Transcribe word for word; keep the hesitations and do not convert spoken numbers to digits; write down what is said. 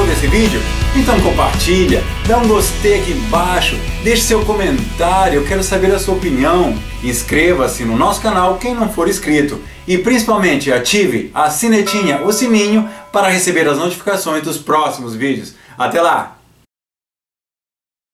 gostou desse vídeo? Então compartilha, dá um gostei aqui embaixo, deixe seu comentário, eu quero saber a sua opinião. Inscreva-se no nosso canal quem não for inscrito e principalmente ative a sinetinha, o sininho, para receber as notificações dos próximos vídeos. Até lá!